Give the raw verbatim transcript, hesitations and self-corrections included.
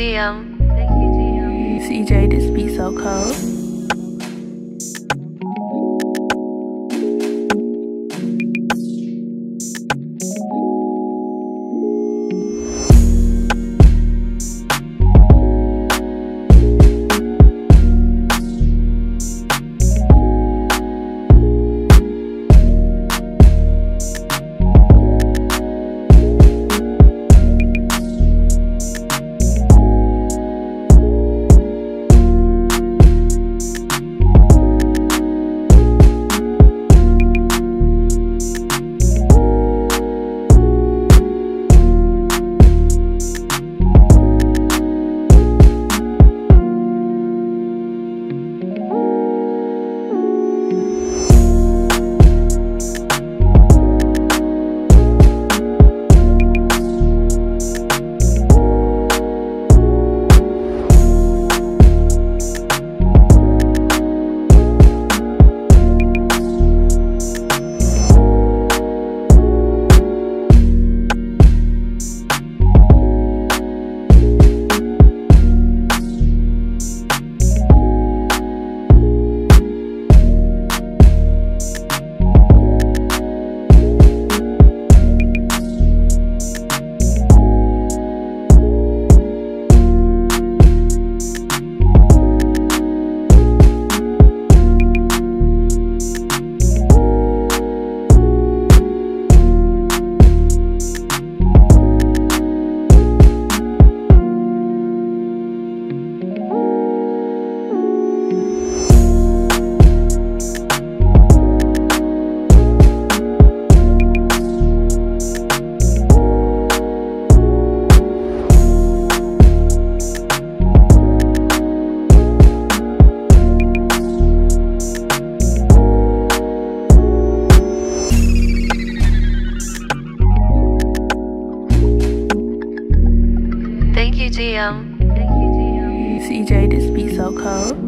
G M. Thank you, G M. C J, this be so cold. Thank you, G M. Thank you, G M. C J, this be so cold.